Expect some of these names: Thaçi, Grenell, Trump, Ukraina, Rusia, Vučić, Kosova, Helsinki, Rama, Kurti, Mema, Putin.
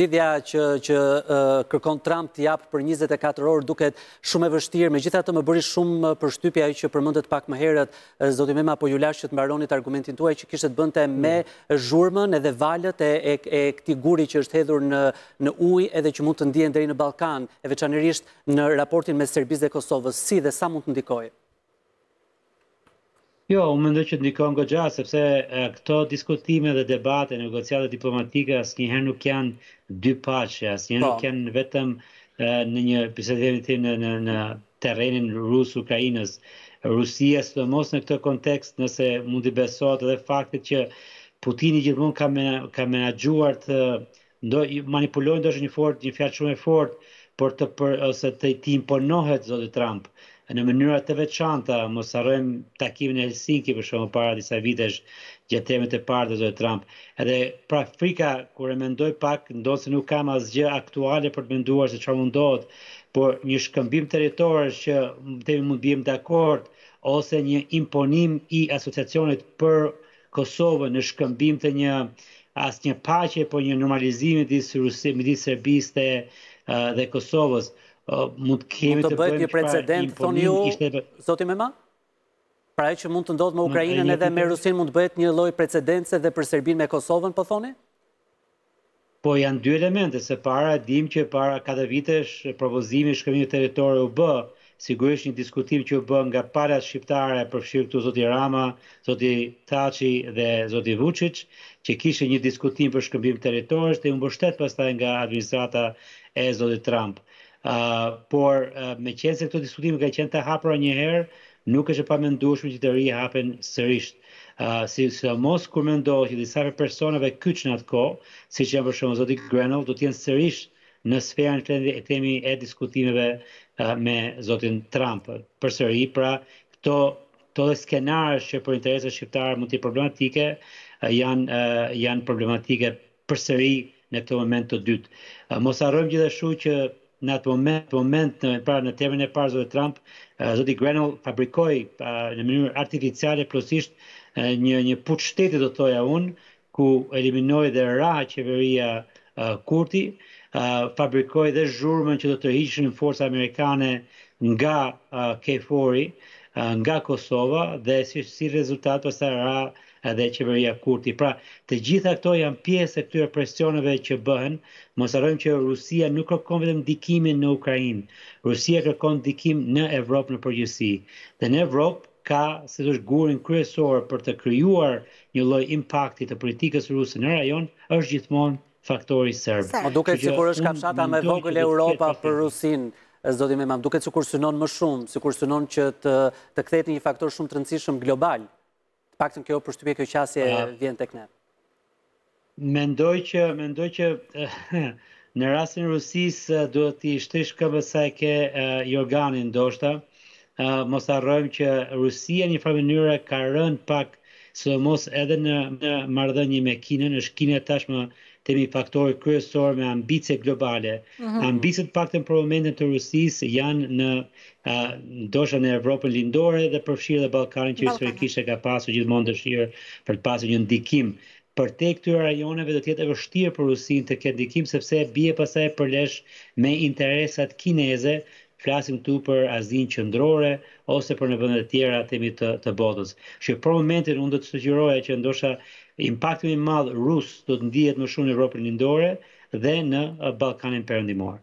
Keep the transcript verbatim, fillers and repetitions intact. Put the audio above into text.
Lidhja që, që uh, kërkon Trump t'i jap për njëzet e katër orë duket shumë e vështirë, megjithatë më bëri shumë përshtypje ajo që përmendet pak më herët, zoti Mema, po ju lash që të mbaronit argumentin tuaj që kishte të bënte me zhurmën edhe valët e, e, e këtij guri që është hedhur në në ujë edhe që mund të ndihen deri në Ballkan, e veçanërisht në raportin mes Serbisë dhe Kosovës, si dhe sa mund të ndikojë? Jo, unë mendoj që ndikon goxha, sepse këto diskutime dhe debate, negociate diplomatike asnjëherë nuk janë dy paqe, asnjëherë nuk janë vetëm në një bisedë në në në terrenin rus-ukrainës. Rusia sidomos në këtë kontekst, nëse mund të besohet edhe faktit që Putini gjithmonë ka ka menaxhuar të manipulojë ndoshta një fort, një fjalë shumë e fortë për të për ose të imponohet zoti Trump. Në mënyra të veçanta, mos harrojmë takimin e Helsinki për shkakun para disa vitesh gjatë termit të parë të zotit Trump. Edhe pra frika kur e mendoj pak, ndonse nuk kam asgjë aktuale për të menduar se çfarë mund ndodhë, por një shkëmbim territoror që themi mund të jemi dakord ose një imponim i asociacionit për Kosovën në shkëmbim të një asnjë paqe, por një normalizimi midis Rusisë, midis Serbisë dhe Kosovës. Mund kemi të bëjmë një precedent, thoni ju, zoti Mema? Pra e që mund të ndodhë me Ukrainën edhe me Rusin, mund të bëhet një lloj precedence dhe për Serbinë me Kosovën, po thoni? Po janë dy elemente, se para dim që para katër vitesh propozimi shkëmbimit territorial u bë, sigurisht një diskutim që u bë nga palat shqiptare, përfshirë këtu zoti Rama, zoti Thaçi dhe zoti Vučić, që kishte një diskutim për shkëmbim territorial dhe u mbështet pastaj nga administrata e zotit Trump. Uh, por uh, me qenë se këto diskutime ka qenë të hapura një herë, nuk është e pamendueshme që të rihapen sërish. Uh, si mos kur mendohet që disa personave kyç në atë kohë, siç janë për shembull zoti Grenell, do të jenë sërish në sferën e temi e diskutimeve uh, me zotin Trump. Përsëri, pra këto këto skenare që për interesat shqiptarë mund të jenë problematike, uh, janë uh, janë problematike përsëri në këtë moment të dytë. Uh, mos harrojmë gjithashtu që në atë moment, moment në, pra, në termin e parë zotit Trump, uh, zoti Grenell fabrikoi uh, në mënyrë artificiale plotësisht uh, një një put shteti, do thoja unë, ku eliminoi dhe ra qeveria uh, Kurti, uh, fabrikoi dhe zhurmën që do të hiqnin forca amerikane nga uh, Kefori, uh, nga Kosova, dhe si, si rezultat pastaj ra edhe qeveria Kurti. Pra, të gjitha këto janë pjesë e këtyre presioneve që bëhen. Mos harrojmë që Rusia nuk kërkon vetëm ndikimin në Ukrainë. Rusia kërkon ndikim në Evropë në përgjithësi. Dhe në Evropë ka, si thosh, gurin kryesor për të krijuar një lloj impakti të politikës ruse në rajon, është gjithmonë faktori serb. Më duket sikur është kafshata më e vogël Europa për Rusinë. Zoti Mema, më duket sikur synon më shumë, sikur synon që të të kthehet një faktor shumë të rëndësishëm global. Paktën kjo përshtypje, kjo qasje vjen tek ne. Mendoj që, mendoj që në rastin e Rusisë duhet t'i shtësh këmbës saj ke jorganin ndoshta. Mos harrojmë që Rusia në një mënyrë ka rënë pak, sidomos edhe në, në marrëdhënie me Kinën, është Kina tashmë temi faktori kryesor me ambicie globale. Mm-hmm. Ambicet paktën për momentin të Rusisë janë në Uh, ndosha në Evropën lindore dhe përfshirë dhe Ballkanin, që historikisht e ka pasur gjithmonë dëshirë për të pasur një ndikim. Për te këtyre rajoneve do të jetë e vështirë për Rusinë të ketë ndikim, sepse bie pasaj përlesh me interesat kineze, flasim këtu për Azinë Qendrore ose për në vende të tjera temi të, të botës. Që për momentin unë do të sugjeroja që ndosha impakti më i madh rus do të ndihet më shumë në Evropën lindore dhe në Ballkanin perëndimor.